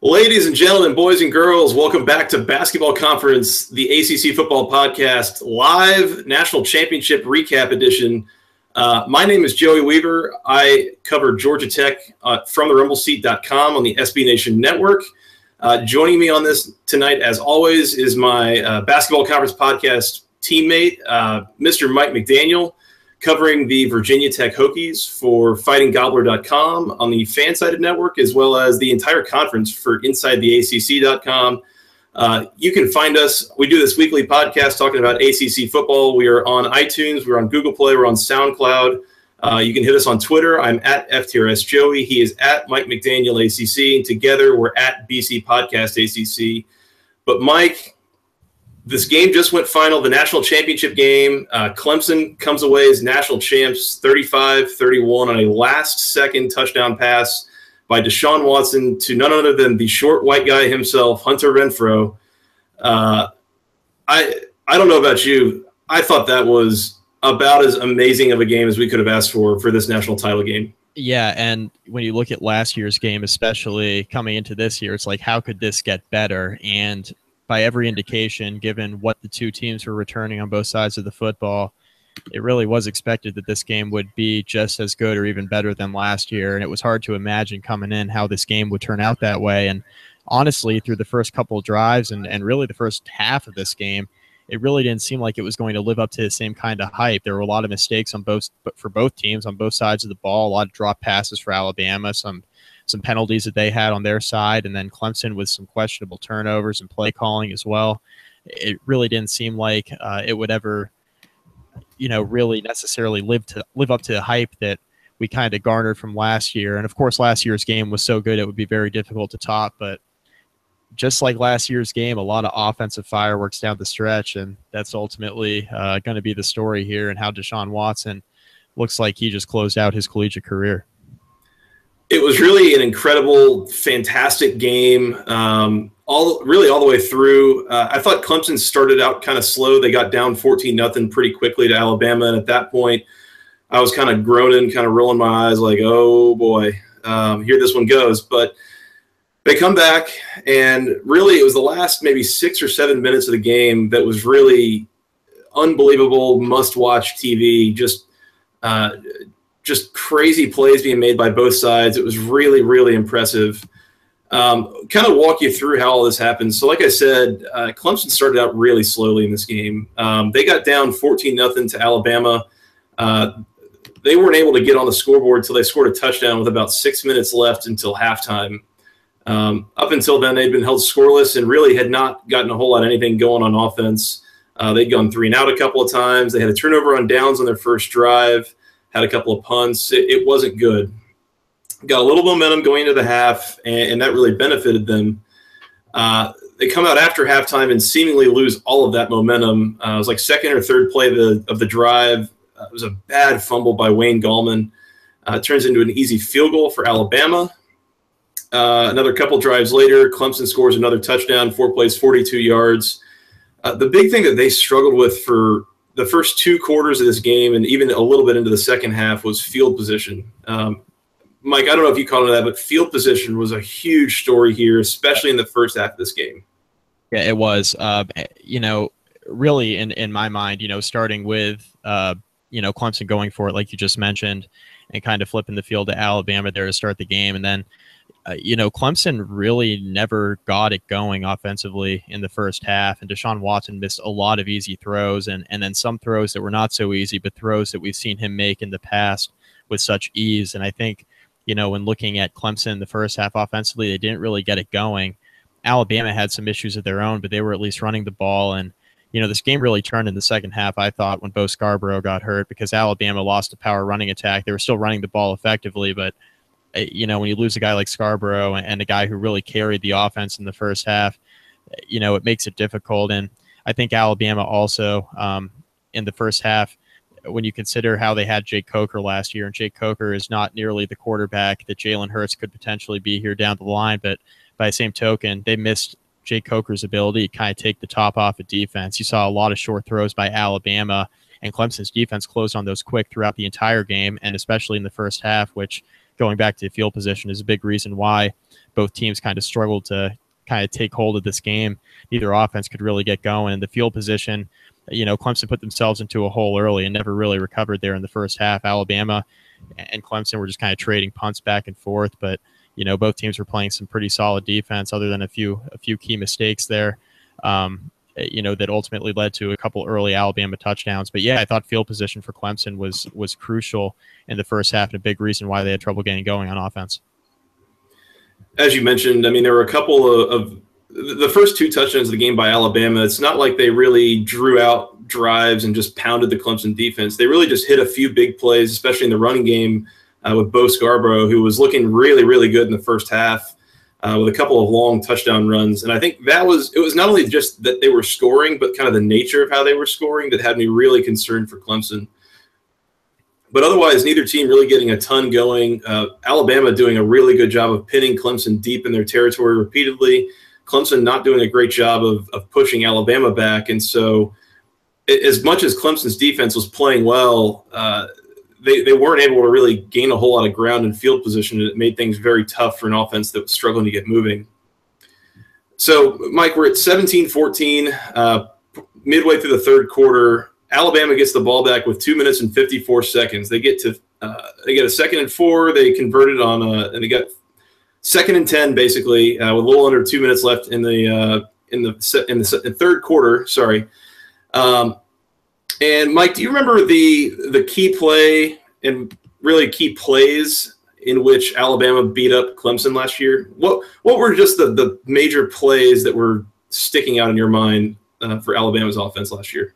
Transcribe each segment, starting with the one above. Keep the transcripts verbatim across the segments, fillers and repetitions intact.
Ladies and gentlemen, boys and girls, welcome back to Basketball Conference, the A C C Football Podcast, live National Championship Recap Edition. Uh, my name is Joey Weaver. I cover Georgia Tech uh, from the Rumble Seat dot com on the S B Nation Network. Uh, joining me on this tonight, as always, is my uh, Basketball Conference Podcast teammate, uh, Mister Mike McDaniel, covering the Virginia Tech Hokies for fighting gobbler dot com on the Fansided Network, as well as the entire conference for inside the A C C dot com. Uh, you can find us. We do this weekly podcast talking about A C C football. We are on iTunes. We're on Google Play. We're on SoundCloud. Uh, you can hit us on Twitter. I'm at F T R S Joey. He is at Mike McDaniel A C C. Together, we're at B C Podcast A C C. But, Mike, this game just went final, the national championship game. Uh, Clemson comes away as national champs thirty-five thirty-one on a last-second touchdown pass by Deshaun Watson to none other than the short white guy himself, Hunter Renfroe. Uh, I I don't know about you. I thought that was about as amazing of a game as we could have asked for for this national title game. Yeah, and when you look at last year's game, especially coming into this year, it's like, how could this get better? And by every indication, given what the two teams were returning on both sides of the football, it really was expected that this game would be just as good or even better than last year. And it was hard to imagine coming in how this game would turn out that way. And honestly, through the first couple of drives and, and really the first half of this game, it really didn't seem like it was going to live up to the same kind of hype. There were a lot of mistakes on both, for both teams on both sides of the ball, a lot of drop passes for Alabama, some some penalties that they had on their side, and then Clemson with some questionable turnovers and play calling as well. It really didn't seem like uh, it would ever, you know, really necessarily live to live up to the hype that we kind of garnered from last year. And of course, last year's game was so good, it would be very difficult to top, but just like last year's game, a lot of offensive fireworks down the stretch. And that's ultimately uh, going to be the story here, and how Deshaun Watson looks like he just closed out his collegiate career. It was really an incredible, fantastic game, um, all really all the way through. Uh, I thought Clemson started out kind of slow. They got down fourteen nothing pretty quickly to Alabama, and at that point, I was kind of groaning, kind of rolling my eyes like, oh, boy, um, here this one goes. But they come back, and really it was the last maybe six or seven minutes of the game that was really unbelievable, must-watch T V, just uh, – just crazy plays being made by both sides. It was really, really impressive. Um, kind of walk you through how all this happened. So like I said, uh, Clemson started out really slowly in this game. Um, they got down fourteen nothing to Alabama. Uh, they weren't able to get on the scoreboard until they scored a touchdown with about six minutes left until halftime. Um, up until then, they'd been held scoreless and really had not gotten a whole lot of anything going on offense. Uh, they'd gone three and out a couple of times. They had a turnover on downs on their first drive. Had a couple of punts. It, it wasn't good. Got a little momentum going into the half, and, and that really benefited them. Uh, they come out after halftime and seemingly lose all of that momentum. Uh, it was like second or third play of the, of the drive. Uh, it was a bad fumble by Wayne Gallman. Uh, it turns into an easy field goal for Alabama. Uh, another couple drives later, Clemson scores another touchdown, four plays, forty-two yards. Uh, the big thing that they struggled with for the first two quarters of this game, and even a little bit into the second half, was field position. Um, Mike, I don't know if you caught it that, but field position was a huge story here, especially in the first half of this game. Yeah, it was. Uh, you know, really, in, in my mind, you know, starting with, uh, you know, Clemson going for it, like you just mentioned, and kind of flipping the field to Alabama there to start the game. And then, uh, you know, Clemson really never got it going offensively in the first half, and Deshaun Watson missed a lot of easy throws, and, and then some throws that were not so easy, but throws that we've seen him make in the past with such ease. And I think, you know, when looking at Clemson in the first half offensively, they didn't really get it going. Alabama had some issues of their own, but they were at least running the ball. And, you know, this game really turned in the second half, I thought, when Bo Scarborough got hurt, because Alabama lost a power running attack. They were still running the ball effectively, but you know, when you lose a guy like Scarborough and a guy who really carried the offense in the first half, you know, it makes it difficult. And I think Alabama also um, in the first half, when you consider how they had Jake Coker last year, and Jake Coker is not nearly the quarterback that Jalen Hurts could potentially be here down the line. But by the same token, they missed Jake Coker's ability to kind of take the top off of defense. You saw a lot of short throws by Alabama, and Clemson's defense closed on those quick throughout the entire game, and especially in the first half, which going back to field position is a big reason why both teams kind of struggled to kind of take hold of this game. Neither offense could really get going. And the field position, you know, Clemson put themselves into a hole early and never really recovered there in the first half. Alabama and Clemson were just kind of trading punts back and forth. But, you know, both teams were playing some pretty solid defense other than a few a few key mistakes there, um, you know, that ultimately led to a couple early Alabama touchdowns. But, yeah, I thought field position for Clemson was was crucial in the first half and a big reason why they had trouble getting going on offense. As you mentioned, I mean, there were a couple of, of the first two touchdowns of the game by Alabama. It's not like they really drew out drives and just pounded the Clemson defense. They really just hit a few big plays, especially in the running game uh, with Bo Scarborough, who was looking really, really good in the first half uh, with a couple of long touchdown runs. And I think that was, it was not only just that they were scoring, but kind of the nature of how they were scoring that had me really concerned for Clemson. But otherwise, neither team really getting a ton going. Uh, Alabama doing a really good job of pinning Clemson deep in their territory repeatedly. Clemson not doing a great job of, of pushing Alabama back. And so it, as much as Clemson's defense was playing well, uh, they, they weren't able to really gain a whole lot of ground in field position. And it made things very tough for an offense that was struggling to get moving. So, Mike, we're at seventeen fourteen, uh, midway through the third quarter. Alabama gets the ball back with two minutes and fifty-four seconds. They get to uh, they get a second and four. They converted on a, and they got second and ten basically uh, with a little under two minutes left in the uh, in the in the third quarter. Sorry. Um, and Mike, do you remember the the key play and really key plays in which Alabama beat up Clemson last year? What what were just the the major plays that were sticking out in your mind uh, for Alabama's offense last year?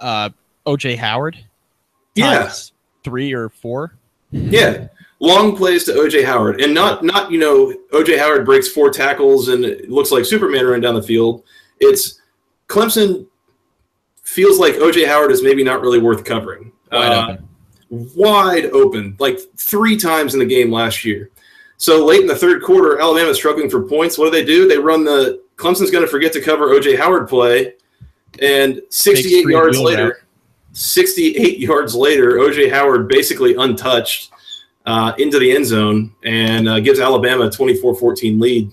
Uh, O J. Howard, yeah, three or four, yeah, long plays to O J. Howard, and not not you know O J. Howard breaks four tackles and it looks like Superman running down the field. It's Clemson feels like O J. Howard is maybe not really worth covering. Wide uh, open, wide open, like three times in the game last year. So late in the third quarter, Alabama's struggling for points. What do they do? They run the Clemson's going to forget to cover O J. Howard play. And sixty-eight yards later, sixty-eight yards later, O J. Howard basically untouched uh, into the end zone and uh, gives Alabama a twenty-four fourteen lead.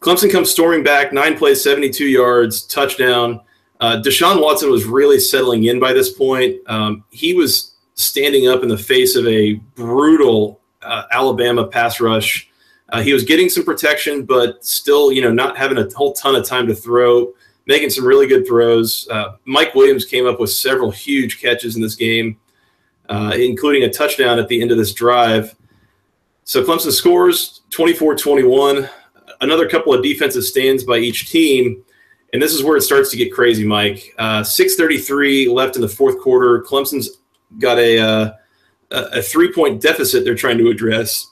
Clemson comes storming back, nine plays, seventy-two yards, touchdown. Uh, Deshaun Watson was really settling in by this point. Um, he was standing up in the face of a brutal uh, Alabama pass rush. Uh, he was getting some protection, but still, you know, not having a whole ton of time to throw. Making some really good throws. Uh, Mike Williams came up with several huge catches in this game, uh, including a touchdown at the end of this drive. So Clemson scores twenty-four twenty-one. Another couple of defensive stands by each team, and this is where it starts to get crazy, Mike. Uh, six thirty-three left in the fourth quarter. Clemson's got a, uh, a three-point deficit they're trying to address,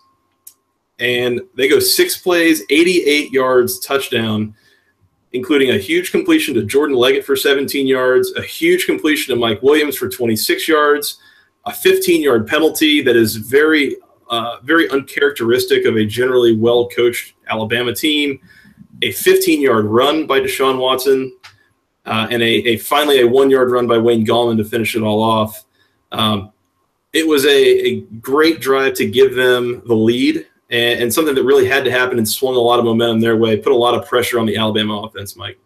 and they go six plays, eighty-eight yards, touchdown, including a huge completion to Jordan Leggett for seventeen yards, a huge completion to Mike Williams for twenty-six yards, a fifteen-yard penalty that is very, uh, very uncharacteristic of a generally well-coached Alabama team, a fifteen-yard run by Deshaun Watson, uh, and a, a finally a one-yard run by Wayne Gallman to finish it all off. Um, it was a, a great drive to give them the lead, and something that really had to happen and swung a lot of momentum their way, put a lot of pressure on the Alabama offense, Mike.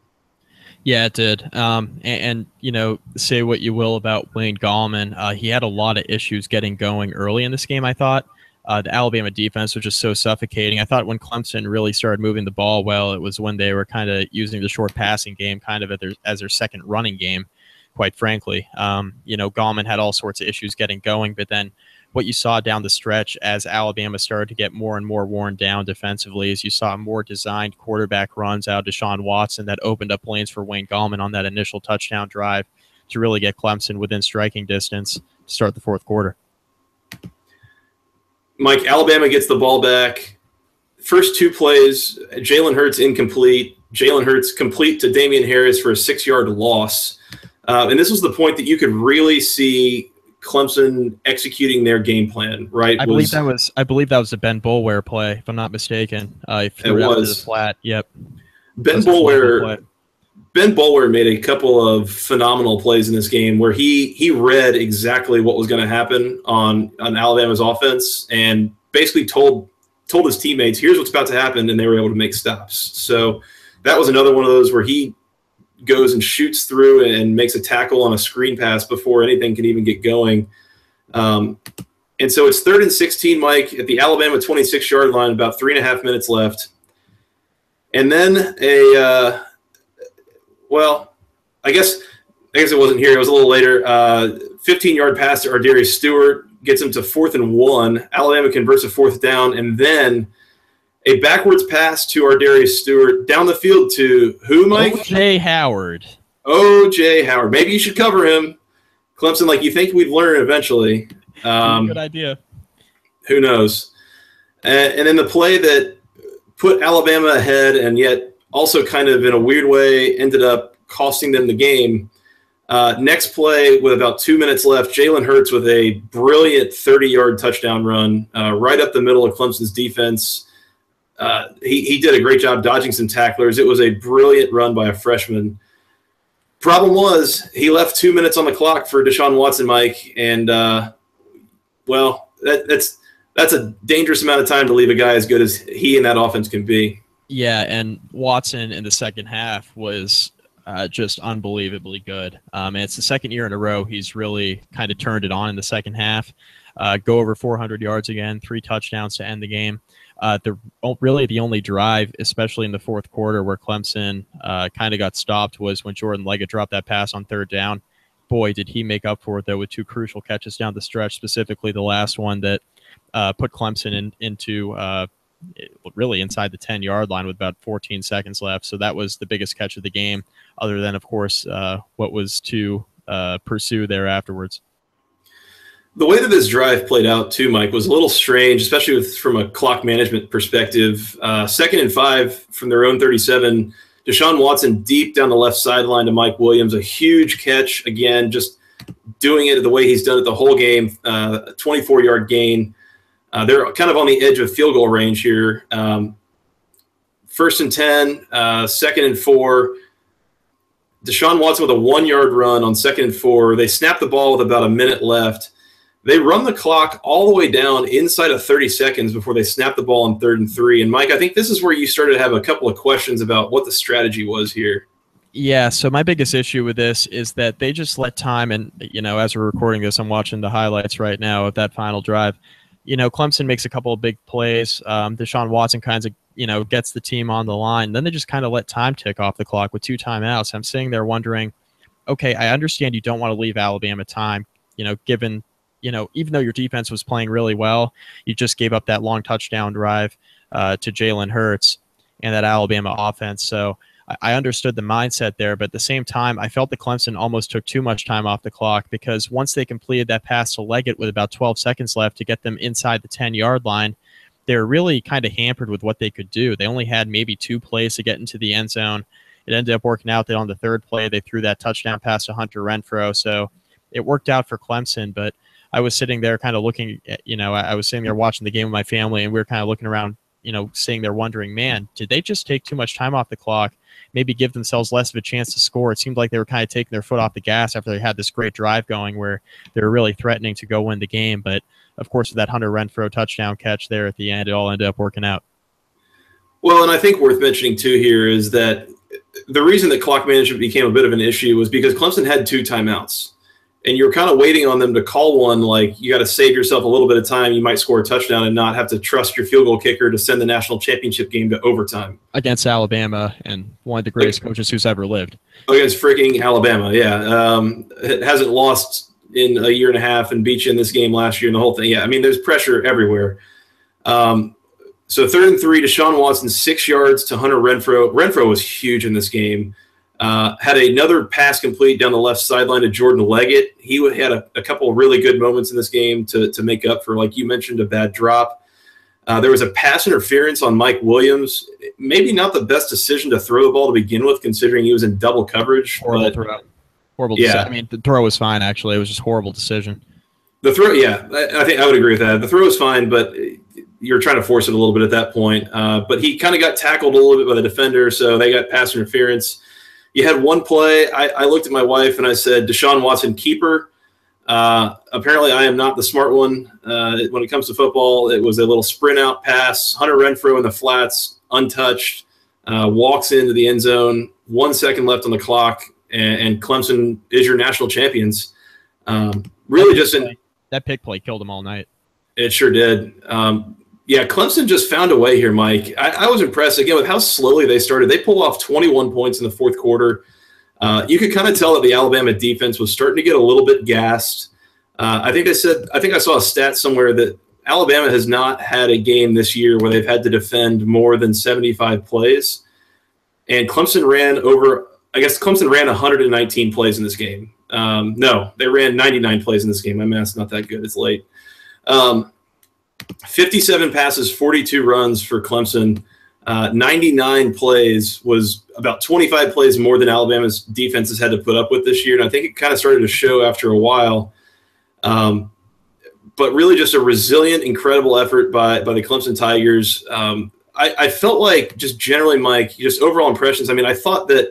Yeah, it did. Um, and, and, you know, say what you will about Wayne Gallman. Uh, he had a lot of issues getting going early in this game, I thought. Uh, the Alabama defense was just so suffocating. I thought when Clemson really started moving the ball well, it was when they were kind of using the short passing game kind of at their, as their second running game, quite frankly. Um, you know, Gallman had all sorts of issues getting going, but then what you saw down the stretch as Alabama started to get more and more worn down defensively is you saw more designed quarterback runs out of Deshaun Watson that opened up lanes for Wayne Gallman on that initial touchdown drive to really get Clemson within striking distance to start the fourth quarter. Mike, Alabama gets the ball back. First two plays, Jalen Hurts incomplete. Jalen Hurts complete to Damian Harris for a six-yard loss. Uh, and this was the point that you could really see Clemson executing their game plan, right? I was, believe that was I believe that was the Ben Boulware play, if I'm not mistaken. Uh, he threw it, it out into the flat. Yep. Ben Boulware Ben Boulware made a couple of phenomenal plays in this game where he he read exactly what was going to happen on, on Alabama's offense and basically told told his teammates, here's what's about to happen, and they were able to make stops. So that was another one of those where he goes and shoots through and makes a tackle on a screen pass before anything can even get going. Um, and so it's third and sixteen, Mike, at the Alabama twenty-six-yard line, about three and a half minutes left. And then a uh, – Well, I guess I guess it wasn't here. It was a little later. fifteen-yard uh, pass to Ardarius Stewart gets him to fourth and one. Alabama converts a fourth down, and then a backwards pass to Ardarius Stewart down the field to who, Mike? O J. Howard. O J. Howard. Maybe you should cover him. Clemson, like you think we'd learn eventually. Um, Good idea. Who knows? And, and then the play that put Alabama ahead and yet also kind of in a weird way ended up costing them the game. Uh, next play with about two minutes left, Jalen Hurts with a brilliant thirty-yard touchdown run uh, right up the middle of Clemson's defense. Uh, he, he did a great job dodging some tacklers. It was a brilliant run by a freshman. Problem was he left two minutes on the clock for Deshaun Watson, Mike, and, uh, well, that, that's that's a dangerous amount of time to leave a guy as good as he and that offense can be. Yeah, and Watson in the second half was uh, just unbelievably good. Um, and it's the second year in a row he's really kind of turned it on in the second half. Uh, go over four hundred yards again, three touchdowns to end the game. Uh, the really the only drive, especially in the fourth quarter, where Clemson uh, kind of got stopped was when Jordan Leggett dropped that pass on third down. Boy, did he make up for it, though, with two crucial catches down the stretch, specifically the last one that uh, put Clemson in, into uh, – It really inside the ten-yard line with about fourteen seconds left. So that was the biggest catch of the game, other than, of course, uh, what was to uh, pursue there afterwards. The way that this drive played out, too, Mike, was a little strange, especially with, from a clock management perspective. Uh, second and five from their own thirty-seven, Deshaun Watson deep down the left sideline to Mike Williams, a huge catch, again, just doing it the way he's done it the whole game, uh, a twenty-four-yard gain. Uh, they're kind of on the edge of field goal range here. Um, first and ten, uh, second and four. Deshaun Watson with a one-yard run on second and four. They snap the ball with about a minute left. They run the clock all the way down inside of thirty seconds before they snap the ball on third and three. And, Mike, I think this is where you started to have a couple of questions about what the strategy was here. Yeah, so my biggest issue with this is that they just let time, and, you know, as we're recording this, I'm watching the highlights right now of that final drive. You know, Clemson makes a couple of big plays. Um, Deshaun Watson kind of, you know, gets the team on the line. Then they just kind of let time tick off the clock with two timeouts. I'm sitting there wondering, okay, I understand you don't want to leave Alabama time, you know, given, you know, even though your defense was playing really well, you just gave up that long touchdown drive uh, to Jalen Hurts and that Alabama offense. So I, I understood the mindset there, but at the same time, I felt that Clemson almost took too much time off the clock because once they completed that pass to Leggett with about twelve seconds left to get them inside the ten-yard line, they were really kind of hampered with what they could do. They only had maybe two plays to get into the end zone. It ended up working out that on the third play, they threw that touchdown pass to Hunter Renfroe. So it worked out for Clemson, but I was sitting there kind of looking at, you know, I was sitting there watching the game with my family, and we were kind of looking around, you know, sitting there wondering, man, did they just take too much time off the clock? Maybe give themselves less of a chance to score. It seemed like they were kind of taking their foot off the gas after they had this great drive going where they were really threatening to go win the game. But, of course, with that Hunter Renfroe touchdown catch there at the end, it all ended up working out. Well, and I think worth mentioning, too, here is that the reason that clock management became a bit of an issue was because Clemson had two timeouts. And you were kind of waiting on them to call one, like you got to save yourself a little bit of time. You might score a touchdown and not have to trust your field goal kicker to send the national championship game to overtime. Against Alabama and one of the greatest coaches who's ever lived. Against freaking Alabama, yeah. Um, it hasn't lost in a year and a half and beat you in this game last year and the whole thing. Yeah, I mean, there's pressure everywhere. Um, so third and three, Deshaun Watson, six yards to Hunter Renfroe. Renfroe was huge in this game. Uh, had another pass complete down the left sideline to Jordan Leggett. He had a, a couple of really good moments in this game to, to make up for, like you mentioned, a bad drop. Uh, there was a pass interference on Mike Williams. Maybe not the best decision to throw the ball to begin with, considering he was in double coverage. Horrible throw. Horrible decision. Yeah. I mean, the throw was fine, actually. It was just a horrible decision. The throw, yeah, I, I think I would agree with that. The throw was fine, but you're trying to force it a little bit at that point. Uh, but he kind of got tackled a little bit by the defender, so they got pass interference. you had one play. I, I looked at my wife and I said, Deshaun Watson, keeper. Uh, apparently I am not the smart one. Uh, when it comes to football, it was a little sprint out pass. Hunter Renfroe in the flats, untouched, uh, walks into the end zone, one second left on the clock, and, and Clemson is your national champions. Um, really just in that pick play killed them all night. It sure did. Um, yeah, Clemson just found a way here, Mike. I, I was impressed, again, with how slowly they started. They pulled off twenty-one points in the fourth quarter. Uh, you could kind of tell that the Alabama defense was starting to get a little bit gassed. Uh, I think they said – I think I saw a stat somewhere that Alabama has not had a game this year where they've had to defend more than seventy-five plays. And Clemson ran over – I guess Clemson ran one hundred nineteen plays in this game. Um, no, they ran ninety-nine plays in this game. My math's not that good. It's late. Um, fifty-seven passes, forty-two runs for Clemson. Uh, ninety-nine plays was about twenty-five plays more than Alabama's defense has had to put up with this year, and I think it kind of started to show after a while. Um, but really just a resilient, incredible effort by, by the Clemson Tigers. Um, I, I felt like just generally, Mike, just overall impressions, I mean, I thought that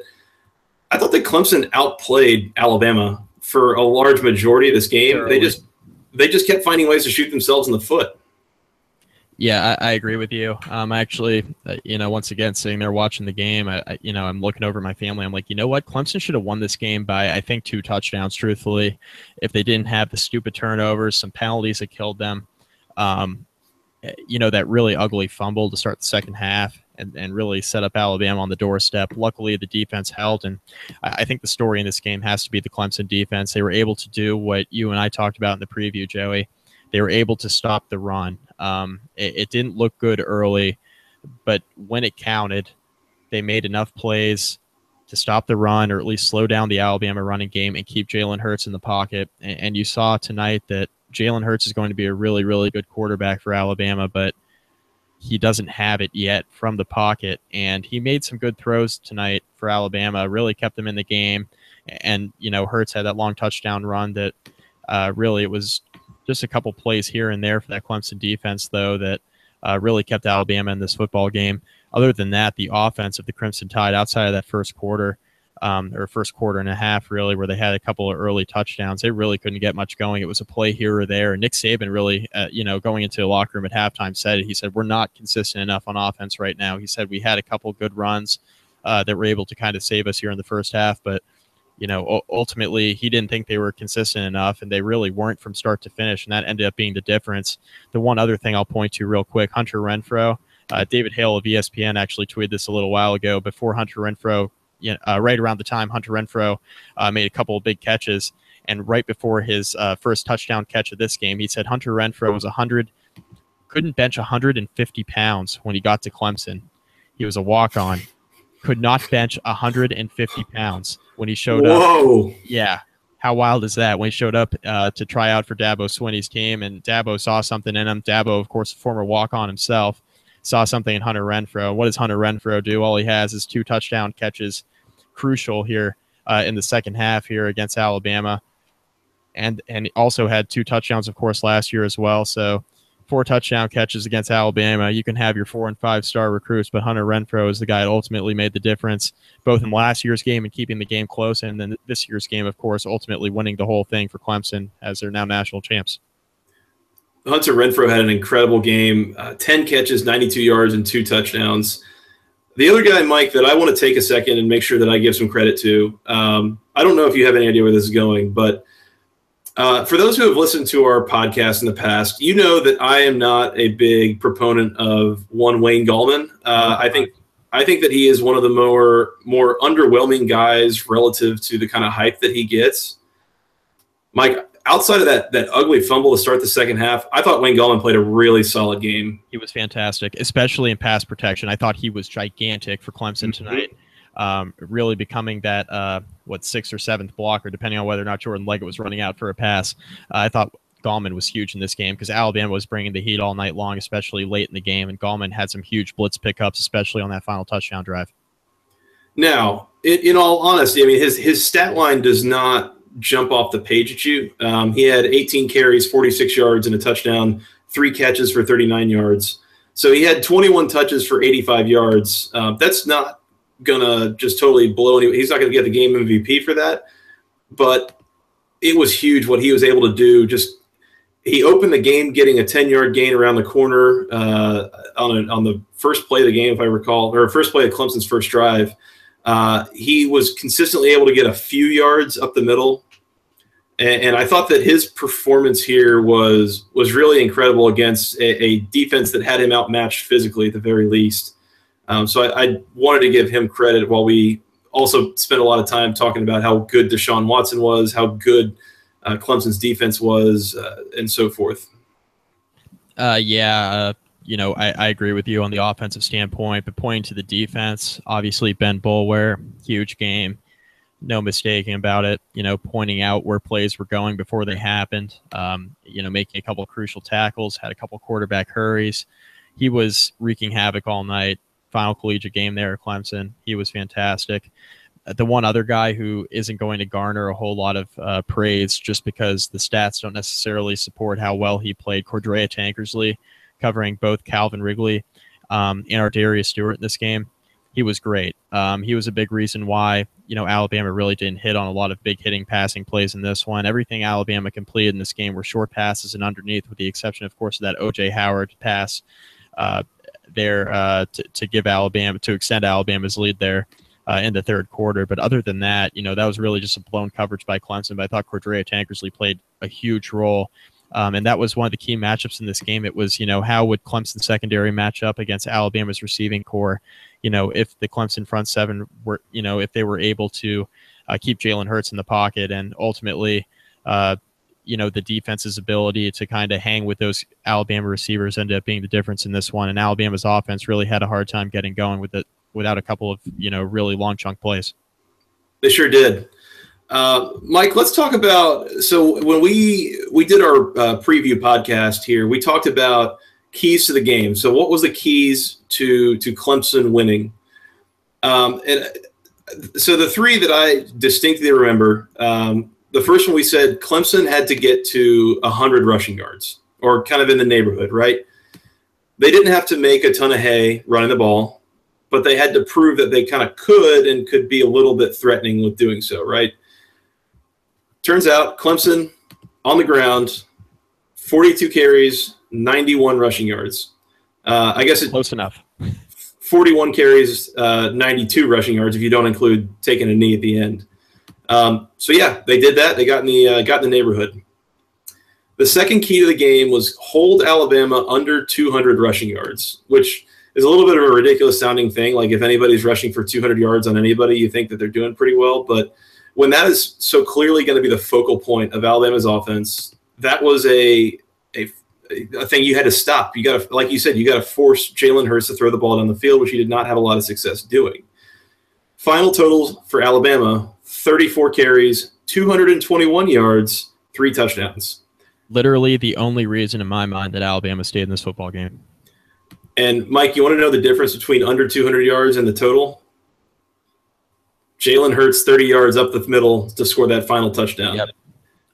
I thought that Clemson outplayed Alabama for a large majority of this game. Sure. They just they just kept finding ways to shoot themselves in the foot. Yeah, I, I agree with you. Um, I actually, uh, you know, once again, sitting there watching the game, I, I, you know, I'm looking over my family. I'm like, you know what? Clemson should have won this game by, I think, two touchdowns, truthfully, if they didn't have the stupid turnovers, some penalties that killed them. Um, you know, that really ugly fumble to start the second half and, and really set up Alabama on the doorstep. Luckily, the defense held, and I, I think the story in this game has to be the Clemson defense. They were able to do what you and I talked about in the preview, Joey. They were able to stop the run. Um, it, it didn't look good early, but when it counted, they made enough plays to stop the run or at least slow down the Alabama running game and keep Jalen Hurts in the pocket. And, and you saw tonight that Jalen Hurts is going to be a really, really good quarterback for Alabama, but he doesn't have it yet from the pocket. And he made some good throws tonight for Alabama, really kept them in the game. And, you know, Hurts had that long touchdown run that uh, really it was – just a couple plays here and there for that Clemson defense, though, that uh, really kept Alabama in this football game. Other than that, the offense of the Crimson Tide outside of that first quarter um, or first quarter and a half, really, where they had a couple of early touchdowns, they really couldn't get much going. It was a play here or there. And Nick Saban really, uh, you know, going into the locker room at halftime said it. He said, we're not consistent enough on offense right now. He said we had a couple good runs uh, that were able to kind of save us here in the first half, but you know, ultimately, he didn't think they were consistent enough, and they really weren't from start to finish, and that ended up being the difference. The one other thing I'll point to real quick, Hunter Renfroe. Uh, David Hale of E S P N actually tweeted this a little while ago before Hunter Renfroe, you know, uh, right around the time Hunter Renfroe uh, made a couple of big catches, and right before his uh, first touchdown catch of this game, he said Hunter Renfroe was one hundred, couldn't bench one hundred fifty pounds when he got to Clemson. He was a walk-on. Could not bench one hundred fifty pounds when he showed Whoa. up. Whoa! Yeah, how wild is that? When he showed up uh, to try out for Dabo Swinney's team, and Dabo saw something in him. Dabo, of course, former walk-on himself, saw something in Hunter Renfroe. What does Hunter Renfroe do? All he has is two touchdown catches, crucial here uh, in the second half here against Alabama, and and also had two touchdowns, of course, last year as well. So. Four touchdown catches against Alabama. You can have your four and five star recruits, but Hunter Renfroe is the guy that ultimately made the difference, both in last year's game and keeping the game close, and then this year's game, of course, ultimately winning the whole thing for Clemson as they're now national champs. Hunter Renfroe had an incredible game, uh, ten catches, ninety-two yards, and two touchdowns. The other guy, Mike, that I want to take a second and make sure that I give some credit to, um, I don't know if you have any idea where this is going, but Uh, for those who have listened to our podcast in the past, you know that I am not a big proponent of one Wayne Gallman. Uh, I think I think that he is one of the more more underwhelming guys relative to the kind of hype that he gets. Mike, outside of that that ugly fumble to start the second half, I thought Wayne Gallman played a really solid game. He was fantastic, especially in pass protection. I thought he was gigantic for Clemson mm-hmm. tonight. Um, really becoming that, uh, what, sixth or seventh blocker, depending on whether or not Jordan Leggett was running out for a pass. Uh, I thought Gallman was huge in this game because Alabama was bringing the heat all night long, especially late in the game, and Gallman had some huge blitz pickups, especially on that final touchdown drive. Now, in, in all honesty, I mean, his, his stat line does not jump off the page at you. Um, he had eighteen carries, forty-six yards, and a touchdown, three catches for thirty-nine yards. So he had twenty-one touches for eighty-five yards. Uh, that's not gonna just totally blow anyone. He's not gonna get the game M V P for that, but it was huge what he was able to do. Just he opened the game getting a ten-yard gain around the corner uh, on a, on the first play of the game, if I recall, or first play of Clemson's first drive. Uh, he was consistently able to get a few yards up the middle, and, and I thought that his performance here was was really incredible against a, a defense that had him outmatched physically at the very least. Um, so I, I wanted to give him credit while we also spent a lot of time talking about how good Deshaun Watson was, how good uh, Clemson's defense was, uh, and so forth. Uh, yeah, uh, you know, I, I agree with you on the offensive standpoint, but pointing to the defense, obviously Ben Boulware, huge game, no mistaking about it, you know, pointing out where plays were going before they happened, um, you know, making a couple of crucial tackles, had a couple quarterback hurries. He was wreaking havoc all night. Final collegiate game there at Clemson. He was fantastic. The one other guy who isn't going to garner a whole lot of uh, praise just because the stats don't necessarily support how well he played, Cordrea Tankersley, covering both Calvin Ridley um, and Ardarius Stewart in this game. He was great. Um, he was a big reason why, you know, Alabama really didn't hit on a lot of big hitting passing plays in this one. Everything Alabama completed in this game were short passes and underneath, with the exception, of course, of that O J. Howard pass uh, there uh, to, to give Alabama, to extend Alabama's lead there uh, in the third quarter. But other than that, you know, that was really just a blown coverage by Clemson. But I thought Cordrea Tankersley played a huge role. Um, and that was one of the key matchups in this game. It was, you know, how would Clemson secondary match up against Alabama's receiving core? You know, if the Clemson front seven were, you know, if they were able to uh, keep Jalen Hurts in the pocket and ultimately, uh, you know, the defense's ability to kind of hang with those Alabama receivers ended up being the difference in this one. And Alabama's offense really had a hard time getting going with it without a couple of, you know, really long chunk plays. They sure did. Uh, Mike, let's talk about, so when we, we did our uh, preview podcast here, we talked about keys to the game. So what was the keys to, to Clemson winning? Um, and so the three that I distinctly remember, um, the first one we said Clemson had to get to one hundred rushing yards, or kind of in the neighborhood, right? They didn't have to make a ton of hay running the ball, but they had to prove that they kind of could and could be a little bit threatening with doing so, right? Turns out Clemson on the ground, forty-two carries, ninety-one rushing yards. Uh, I guess it's close enough. forty-one carries, uh, ninety-two rushing yards if you don't include taking a knee at the end. Um, so yeah, they did that. They got in the uh, got in the neighborhood. The second key to the game was hold Alabama under two hundred rushing yards, which is a little bit of a ridiculous sounding thing. Like if anybody's rushing for two hundred yards on anybody, you think that they're doing pretty well. But when that is so clearly going to be the focal point of Alabama's offense, that was a a, a thing you had to stop. You got to, like you said, you got to force Jalen Hurts to throw the ball down the field, which he did not have a lot of success doing. Final totals for Alabama: thirty-four carries, two hundred twenty-one yards, three touchdowns. Literally the only reason in my mind that Alabama stayed in this football game. And, Mike, you want to know the difference between under two hundred yards and the total? Jalen Hurts, thirty yards up the middle to score that final touchdown. Yep.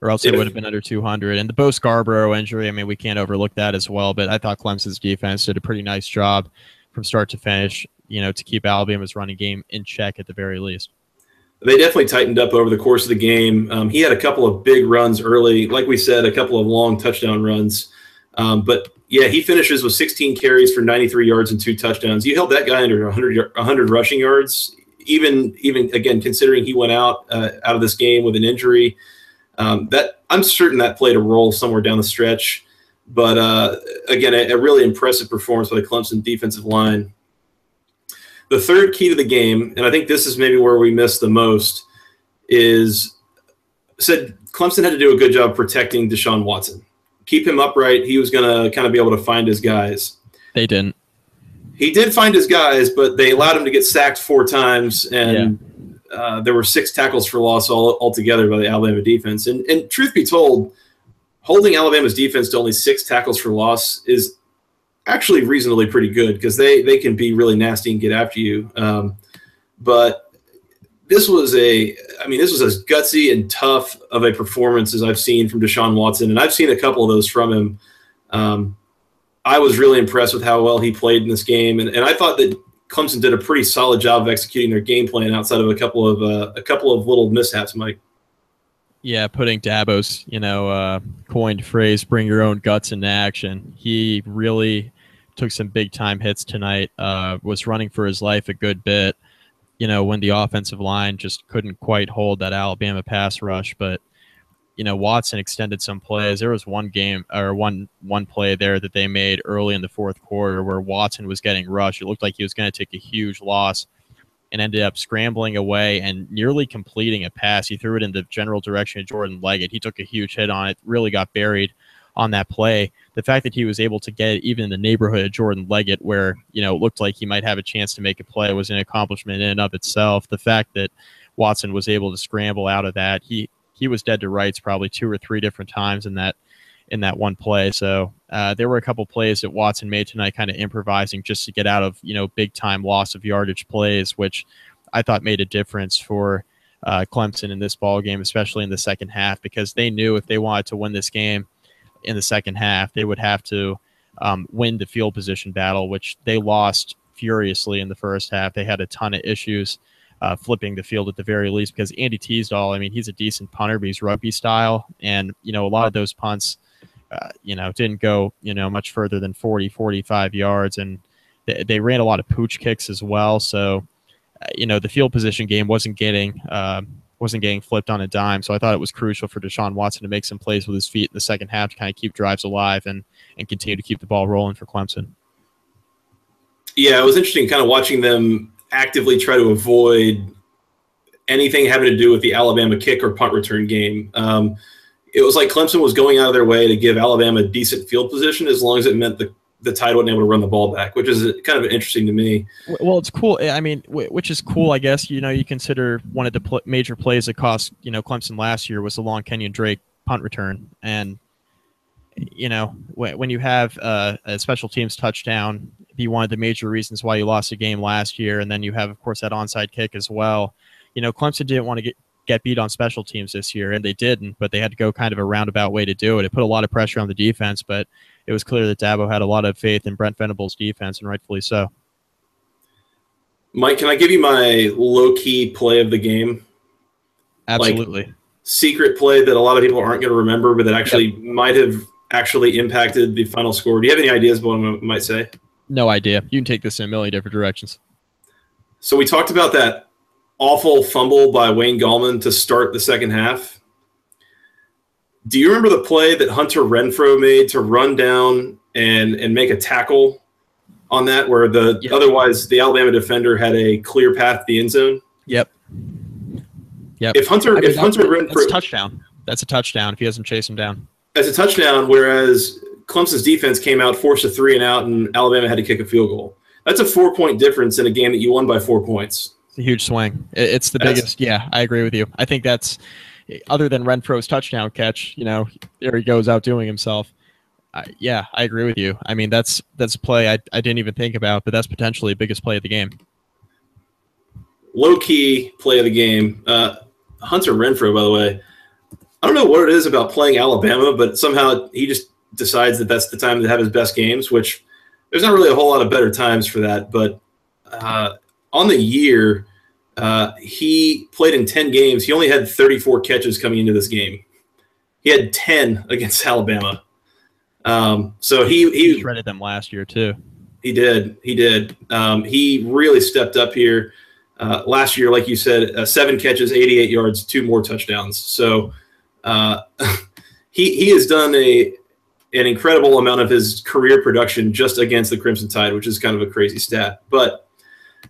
Or else it would have been under two hundred. And the Bo Scarborough injury, I mean, we can't overlook that as well. But I thought Clemson's defense did a pretty nice job from start to finish, you know, to keep Alabama's running game in check at the very least. They definitely tightened up over the course of the game. Um, he had a couple of big runs early. Like we said, a couple of long touchdown runs. Um, but, yeah, he finishes with sixteen carries for ninety-three yards and two touchdowns. You held that guy under one hundred, one hundred rushing yards, even, even again, considering he went out uh, out of this game with an injury. Um, that I'm certain that played a role somewhere down the stretch. But, uh, again, a, a really impressive performance by the Clemson defensive line. The third key to the game, and I think this is maybe where we missed the most, is said Clemson had to do a good job protecting Deshaun Watson. Keep him upright. He was going to kind of be able to find his guys. They didn't. He did find his guys, but they allowed him to get sacked four times, and yeah. uh, there were six tackles for loss all altogether by the Alabama defense. And, and truth be told, holding Alabama's defense to only six tackles for loss is – actually reasonably pretty good, because they, they can be really nasty and get after you. Um, but this was a – I mean, this was as gutsy and tough of a performance as I've seen from Deshaun Watson, and I've seen a couple of those from him. Um, I was really impressed with how well he played in this game, and, and I thought that Clemson did a pretty solid job of executing their game plan outside of a couple of uh, a couple of little mishaps, Mike. Yeah, putting Dabo's, you know, uh, coined phrase, bring your own guts into action. He really took some big-time hits tonight, uh, was running for his life a good bit, you know, when the offensive line just couldn't quite hold that Alabama pass rush. But, you know, Watson extended some plays. There was one game or one one play there that they made early in the fourth quarter where Watson was getting rushed. It looked like he was going to take a huge loss and ended up scrambling away and nearly completing a pass. He threw it in the general direction of Jordan Leggett. He took a huge hit on it, really got buried on that play. The fact that he was able to get it even in the neighborhood of Jordan Leggett, where, you know, it looked like he might have a chance to make a play, was an accomplishment in and of itself. The fact that Watson was able to scramble out of that, he he was dead to rights probably two or three different times in that in that one play. So uh, there were a couple plays that Watson made tonight, kind of improvising just to get out of, you know, big time loss of yardage plays, which I thought made a difference for uh, Clemson in this ball game, especially in the second half, because they knew if they wanted to win this game in the second half, they would have to um, win the field position battle, which they lost furiously in the first half. They had a ton of issues uh, flipping the field at the very least, because Andy Teasdall, I mean, he's a decent punter, but he's rugby style. And, you know, a lot of those punts, Uh, you know, didn't go, you know, much further than forty, forty-five yards. And they, they ran a lot of pooch kicks as well. So, uh, you know, the field position game wasn't getting, uh, wasn't getting flipped on a dime. So I thought it was crucial for Deshaun Watson to make some plays with his feet in the second half to kind of keep drives alive and, and continue to keep the ball rolling for Clemson. Yeah, it was interesting kind of watching them actively try to avoid anything having to do with the Alabama kick or punt return game. Um, It was like Clemson was going out of their way to give Alabama a decent field position as long as it meant the, the Tide wasn't able to run the ball back, which is kind of interesting to me. Well, it's cool. I mean, which is cool, I guess. You know, you consider one of the pl- major plays that cost, you know, Clemson last year was the long Kenyon Drake punt return. And, you know, when you have uh, a special teams touchdown be one of the major reasons why you lost the game last year, and then you have, of course, that onside kick as well. You know, Clemson didn't want to get – get beat on special teams this year, and they didn't, but they had to go kind of a roundabout way to do it. It put a lot of pressure on the defense, but it was clear that Dabo had a lot of faith in Brent Venables' defense, and rightfully so. Mike, can I give you my low-key play of the game? Absolutely. Like, secret play that a lot of people aren't going to remember, but that actually yep. might have actually impacted the final score. Do you have any ideas about what I might say? No idea. You can take this in a million different directions. So we talked about that awful fumble by Wayne Gallman to start the second half. Do you remember the play that Hunter Renfroe made to run down and, and make a tackle on that, where the yep. otherwise the Alabama defender had a clear path to the end zone? Yep. Yep. If Hunter, I mean, if Hunter Renfroe, that's a touchdown. That's a touchdown if he doesn't chase him down. That's a touchdown, whereas Clemson's defense came out, forced a three and out, and Alabama had to kick a field goal. That's a four-point difference in a game that you won by four points. A huge swing. It's the biggest. Yeah, I agree with you. I think that's, other than Renfroe's touchdown catch, you know, there he goes outdoing himself. Uh, yeah, I agree with you. I mean, that's that's a play I, I didn't even think about, but that's potentially the biggest play of the game. Low key play of the game. Uh, Hunter Renfroe, by the way, I don't know what it is about playing Alabama, but somehow he just decides that that's the time to have his best games, which there's not really a whole lot of better times for that, but uh on the year, uh, he played in ten games. He only had thirty-four catches coming into this game. He had ten against Alabama. Um, so he he shredded them last year too. He did. He did. Um, he really stepped up here uh, last year. Like you said, uh, seven catches, eighty-eight yards, two more touchdowns. So uh, he he has done a an incredible amount of his career production just against the Crimson Tide, which is kind of a crazy stat, but.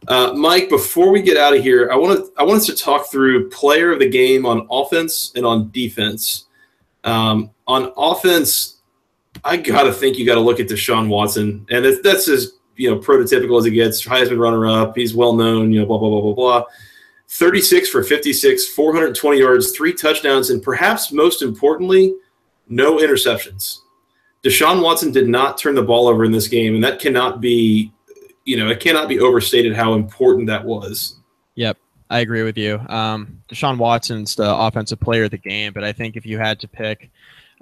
Uh, Mike, before we get out of here, I want to I want us to talk through player of the game on offense and on defense. Um, on offense, I gotta think you gotta look at Deshaun Watson, and that's, that's as you know prototypical as it gets. Heisman runner-up, he's well known. You know, blah blah blah blah blah. Thirty-six for fifty-six, four hundred twenty yards, three touchdowns, and perhaps most importantly, no interceptions. Deshaun Watson did not turn the ball over in this game, and that cannot be. You know, it cannot be overstated how important that was. Yep, I agree with you. Um, Deshaun Watson's the offensive player of the game, but I think if you had to pick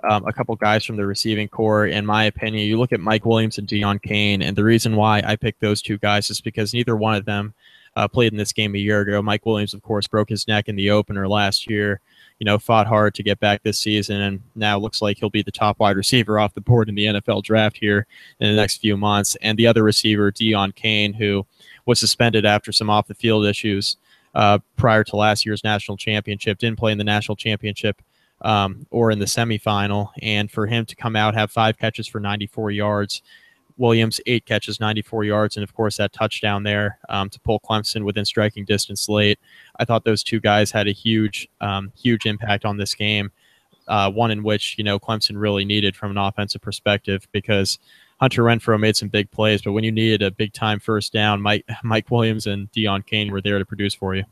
um, a couple guys from the receiving core. In my opinion, you look at Mike Williams and Deon Cain, and the reason why I picked those two guys is because neither one of them uh, played in this game a year ago. Mike Williams, of course, broke his neck in the opener last year, you know, fought hard to get back this season, and now looks like he'll be the top wide receiver off the board in the N F L draft here in the next few months. And the other receiver, Deon Cain, who was suspended after some off-the-field issues uh, prior to last year's national championship, didn't play in the national championship um, or in the semifinal. And for him to come out, have five catches for ninety-four yards, Williams, eight catches, ninety-four yards, and, of course, that touchdown there um, to pull Clemson within striking distance late. I thought those two guys had a huge, um, huge impact on this game, uh, one in which, you know, Clemson really needed from an offensive perspective, because Hunter Renfroe made some big plays, but when you needed a big-time first down, Mike, Mike Williams and Deon Cain were there to produce for you.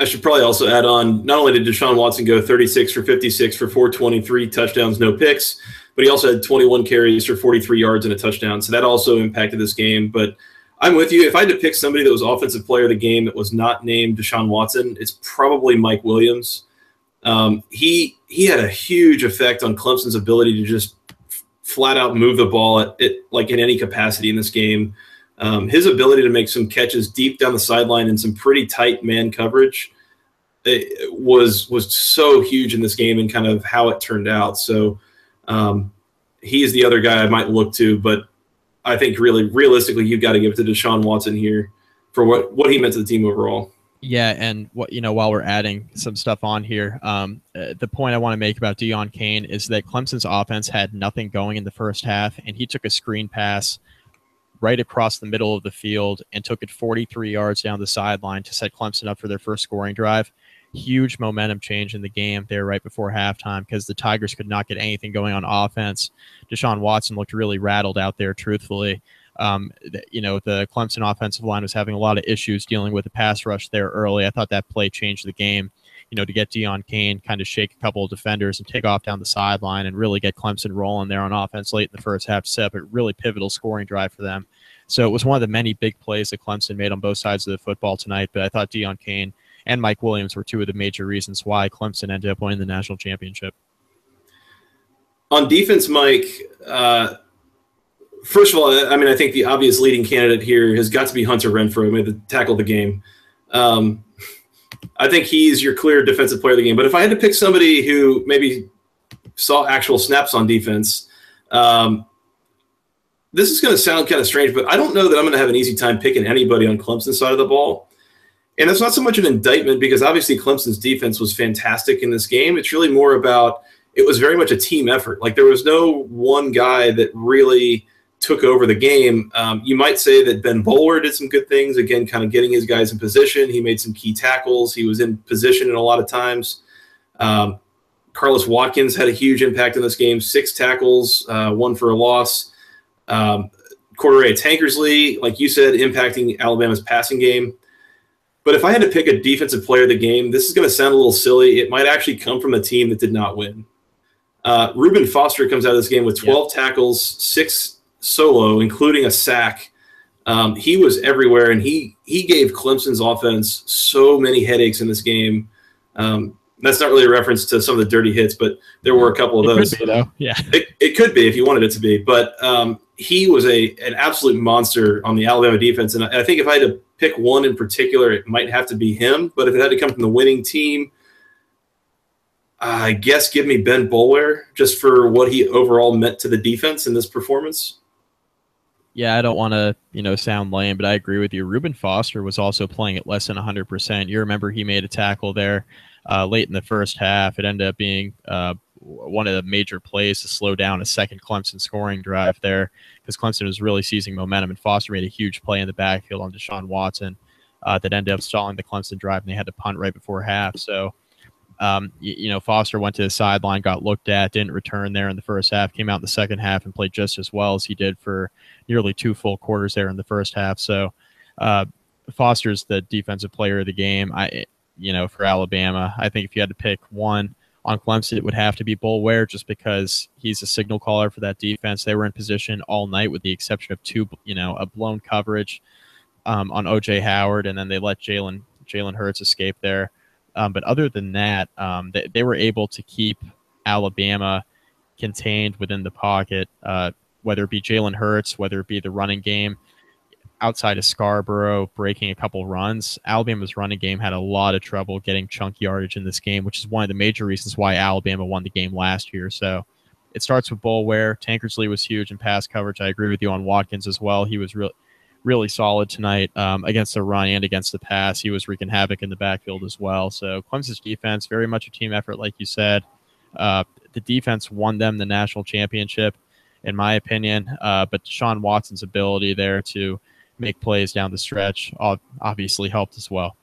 I should probably also add on, not only did Deshaun Watson go thirty-six for fifty-six for four twenty-three, touchdowns, no picks, but he also had twenty-one carries for forty-three yards and a touchdown. So that also impacted this game. But I'm with you. If I had to pick somebody that was offensive player of the game that was not named Deshaun Watson, it's probably Mike Williams. Um, he he had a huge effect on Clemson's ability to just flat out move the ball at, at like in any capacity in this game. Um, his ability to make some catches deep down the sideline in some pretty tight man coverage it was was so huge in this game and kind of how it turned out. So um, he is the other guy I might look to, but I think really realistically you've got to give it to Deshaun Watson here for what, what he meant to the team overall. Yeah, and what you know, while we're adding some stuff on here, um, uh, the point I want to make about Deon Cain is that Clemson's offense had nothing going in the first half, and he took a screen pass right across the middle of the field and took it forty-three yards down the sideline to set Clemson up for their first scoring drive. Huge momentum change in the game there right before halftime because the Tigers could not get anything going on offense. Deshaun Watson looked really rattled out there, truthfully. Um, you know, the Clemson offensive line was having a lot of issues dealing with the pass rush there early. I thought that play changed the game, you know, to get Deon Cain kind of shake a couple of defenders and take off down the sideline and really get Clemson rolling there on offense late in the first half set, but really pivotal scoring drive for them. So it was one of the many big plays that Clemson made on both sides of the football tonight, but I thought Deon Cain and Mike Williams were two of the major reasons why Clemson ended up winning the national championship. On defense, Mike, uh, first of all, I mean, I think the obvious leading candidate here has got to be Hunter Renfroe, who made the tackle of the game. Um, I think he's your clear defensive player of the game. But if I had to pick somebody who maybe saw actual snaps on defense, um, this is going to sound kind of strange, but I don't know that I'm going to have an easy time picking anybody on Clemson's side of the ball. And that's not so much an indictment because obviously Clemson's defense was fantastic in this game. It's really more about it was very much a team effort. Like there was no one guy that really – took over the game. Um, you might say that Ben Boulware did some good things, again, kind of getting his guys in position. He made some key tackles. He was in position in a lot of times. Um, Carlos Watkins had a huge impact in this game, six tackles, uh, one for a loss. Um, Cordrea Tankersley, like you said, impacting Alabama's passing game. But if I had to pick a defensive player of the game, this is going to sound a little silly. It might actually come from a team that did not win. Uh, Reuben Foster comes out of this game with twelve yeah. tackles, six solo, including a sack. Um, he was everywhere, and he he gave Clemson's offense so many headaches in this game. Um, that's not really a reference to some of the dirty hits, but there were a couple of it those. Could be, though. Yeah, it, it could be if you wanted it to be. But um, he was a an absolute monster on the Alabama defense, and I, I think if I had to pick one in particular, it might have to be him. But if it had to come from the winning team, I guess give me Ben Boulware just for what he overall meant to the defense in this performance. Yeah, I don't want to, you know, sound lame, but I agree with you. Reuben Foster was also playing at less than one hundred percent. You remember he made a tackle there uh, late in the first half. It ended up being uh, one of the major plays to slow down a second Clemson scoring drive there because Clemson was really seizing momentum, and Foster made a huge play in the backfield on Deshaun Watson uh, that ended up stalling the Clemson drive, and they had to punt right before half. So, um, you, you know, Foster went to the sideline, got looked at, didn't return there in the first half, came out in the second half and played just as well as he did for nearly two full quarters there in the first half. So uh, Foster's the defensive player of the game. I, you know, for Alabama, I think if you had to pick one on Clemson, it would have to be Boulware just because he's a signal caller for that defense. They were in position all night with the exception of two, you know, a blown coverage um, on O J. Howard, and then they let Jalen Jalen Hurts escape there. Um, but other than that, um, they, they were able to keep Alabama contained within the pocket, uh, whether it be Jalen Hurts, whether it be the running game outside of Scarborough breaking a couple runs. Alabama's running game had a lot of trouble getting chunk yardage in this game, which is one of the major reasons why Alabama won the game last year. So it starts with Boulware. Tankersley was huge in pass coverage. I agree with you on Watkins as well. He was really, really solid tonight um, against the run and against the pass. He was wreaking havoc in the backfield as well. So Clemson's defense, very much a team effort, like you said. Uh, the defense won them the national championship, in my opinion. Uh, but Deshaun Watson's ability there to make plays down the stretch obviously helped as well.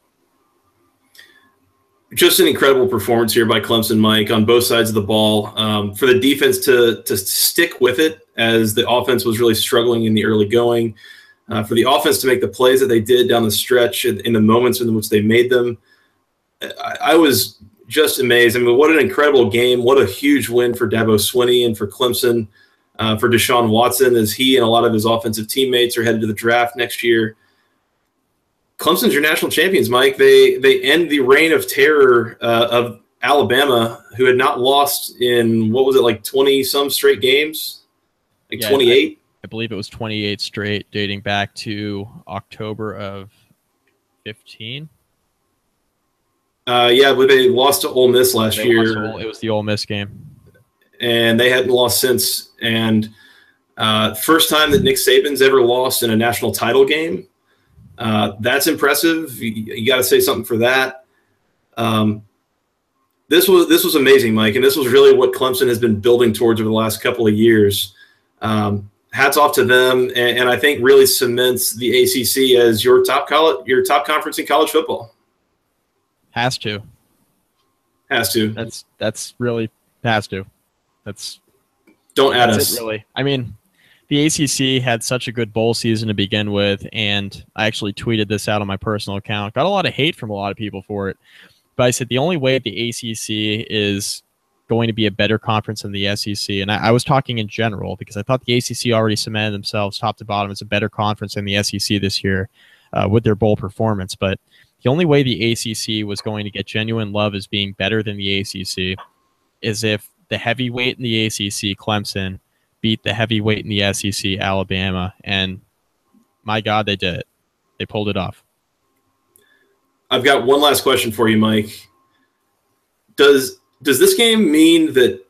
Just an incredible performance here by Clemson, Mike, on both sides of the ball. Um, for the defense to to stick with it as the offense was really struggling in the early going, uh, for the offense to make the plays that they did down the stretch in, in the moments in which they made them, I, I was just amazed. I mean, what an incredible game. What a huge win for Dabo Swinney and for Clemson, uh, for Deshaun Watson, as he and a lot of his offensive teammates are headed to the draft next year. Clemson's your national champions, Mike. They they end the reign of terror uh, of Alabama, who had not lost in, what was it, like twenty-some straight games? Like yeah, twenty-eight? I, I believe it was twenty-eight straight, dating back to October of fifteen. Uh, yeah, but they lost to Ole Miss last they year. Lost, it was the Ole Miss game. And they hadn't lost since. And uh, first time that Nick Saban's ever lost in a national title game. Uh, that's impressive. You, you got to say something for that. Um, this was this was amazing, Mike, and this was really what Clemson has been building towards over the last couple of years. Um, hats off to them, and, and I think really cements the A C C as your top college, your top conference in college football. Has to. Has to. That's that's really has to. That's don't add that's us. It really, I mean. The A C C had such a good bowl season to begin with, and I actually tweeted this out on my personal account. Got a lot of hate from a lot of people for it, but I said the only way the A C C is going to be a better conference than the S E C, and I, I was talking in general because I thought the A C C already cemented themselves top to bottom as a better conference than the S E C this year uh, with their bowl performance, but the only way the A C C was going to get genuine love as being better than the A C C is if the heavyweight in the A C C, Clemson, beat the heavyweight in the S E C, Alabama, and my God, they did it. They pulled it off. I've got one last question for you, Mike. Does does this game mean that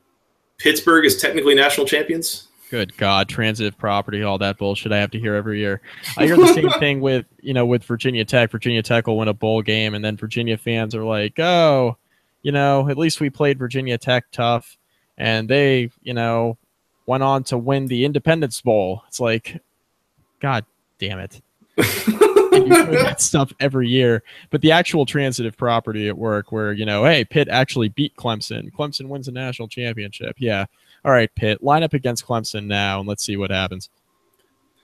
Pittsburgh is technically national champions? Good God, transitive property, all that bullshit I have to hear every year. I hear the same thing with, you know, with Virginia Tech. Virginia Tech will win a bowl game, and then Virginia fans are like, oh, you know, at least we played Virginia Tech tough, and they, you know, went on to win the Independence Bowl. It's like, God damn it. And you do that stuff every year. But the actual transitive property at work where, you know, hey, Pitt actually beat Clemson. Clemson wins a national championship. Yeah. All right, Pitt, line up against Clemson now, and let's see what happens.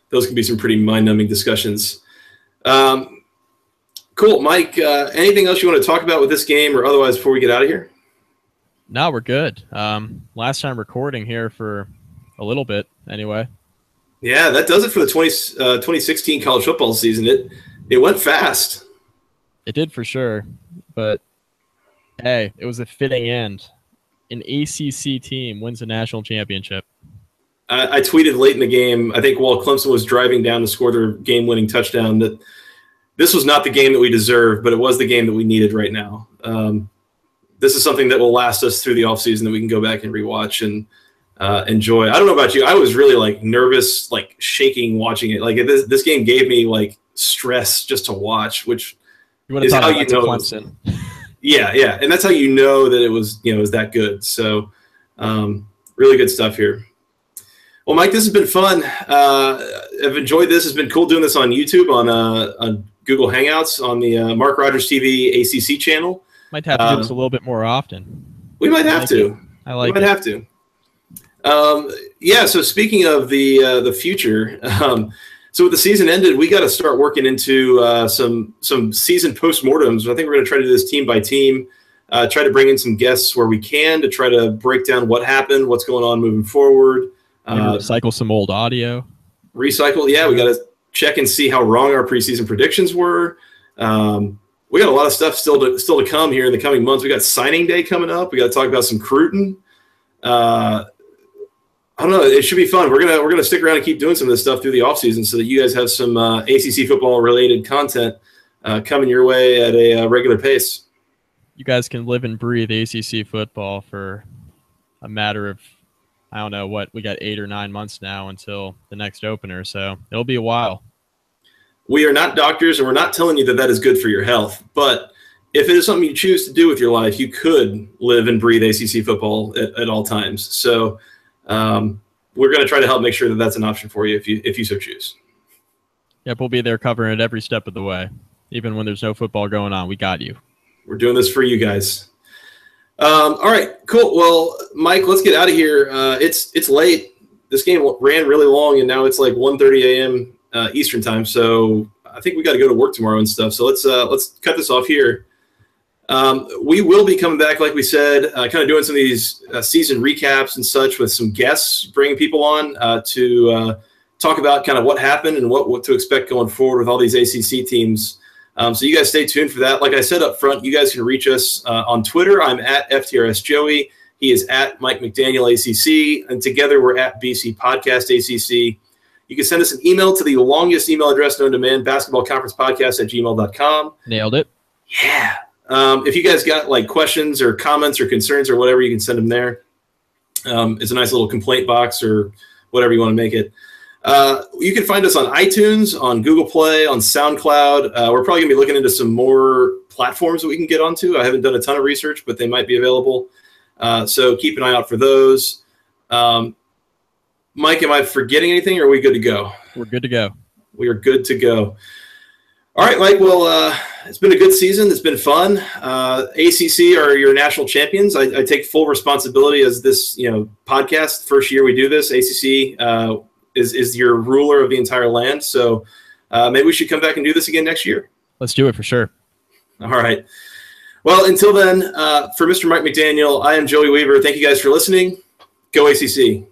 Those can be some pretty mind-numbing discussions. Um, cool. Mike, uh, anything else you want to talk about with this game or otherwise before we get out of here? No, we're good. Um, last time recording here for a little bit, anyway. Yeah, that does it for the twenty, uh, twenty sixteen college football season. It it went fast. It did for sure. But, hey, it was a fitting end. An A C C team wins a national championship. I, I tweeted late in the game, I think while Clemson was driving down to score their game-winning touchdown, that this was not the game that we deserved, but it was the game that we needed right now. Um, this is something that will last us through the offseason that we can go back and rewatch and Uh, enjoy. I don't know about you. I was really like nervous, like shaking watching it. Like this, this game gave me like stress just to watch, which you is how you know. Clemson. Yeah, yeah, and that's how you know that it was, you know, it was that good. So, um, really good stuff here. Well, Mike, this has been fun. Uh, I've enjoyed this. It's been cool doing this on YouTube, on uh, on Google Hangouts, on the uh, Mark Rogers T V A C C channel. Might have to do this uh, a little bit more often. We might have I like to. It. I like. We might it. have to. Um, yeah, so speaking of the uh, the future, um, so with the season ended, we got to start working into uh, some some season postmortems. I think we're going to try to do this team by team, uh, try to bring in some guests where we can to try to break down what happened, what's going on moving forward. Uh, recycle some old audio. Recycle, yeah, we got to check and see how wrong our preseason predictions were. Um, we got a lot of stuff still to, still to come here in the coming months. We got signing day coming up. We got to talk about some recruiting. uh, I don't know. It should be fun. We're gonna we're gonna stick around and keep doing some of this stuff through the offseason so that you guys have some uh, A C C football related content uh, coming your way at a uh, regular pace. You guys can live and breathe A C C football for a matter of, I don't know what, we got eight or nine months now until the next opener, so it'll be a while. We are not doctors, and we're not telling you that that is good for your health, but if it is something you choose to do with your life, you could live and breathe A C C football at, at all times. So um, we're going to try to help make sure that that's an option for you if you if you so choose. Yep, we'll be there covering it every step of the way. Even when there's no football going on, we got you. We're doing this for you guys. Um, all right, cool. Well, Mike, let's get out of here. Uh, it's it's late. This game ran really long, and now it's like one thirty a m Uh, Eastern time, so I think we got to go to work tomorrow and stuff. So let's uh, let's cut this off here. Um, we will be coming back, like we said, uh, kind of doing some of these uh, season recaps and such with some guests, bringing people on uh, to uh, talk about kind of what happened and what, what to expect going forward with all these A C C teams. Um, so you guys stay tuned for that. Like I said up front, you guys can reach us uh, on Twitter. I'm at F T R S Joey. He is at Mike McDaniel A C C, and together we're at B C Podcast A C C. You can send us an email to the longest email address known to man, basketball conference podcast at gmail dot com. Nailed it. Yeah. Um, if you guys got like questions or comments or concerns or whatever, you can send them there. Um, it's a nice little complaint box or whatever you want to make it. Uh, you can find us on iTunes, on Google Play, on SoundCloud. Uh, we're probably going to be looking into some more platforms that we can get onto. I haven't done a ton of research, but they might be available. Uh, so keep an eye out for those. Um, Mike, am I forgetting anything, or are we good to go? We're good to go. We are good to go. All right, Mike. Well, uh, it's been a good season. It's been fun. Uh, A C C are your national champions. I, I take full responsibility as this, you know, podcast. First year we do this, A C C uh, is is your ruler of the entire land. So uh, maybe we should come back and do this again next year. Let's do it for sure. All right. Well, until then, uh, for Mister Mike McDaniel, I am Joey Weaver. Thank you guys for listening. Go A C C.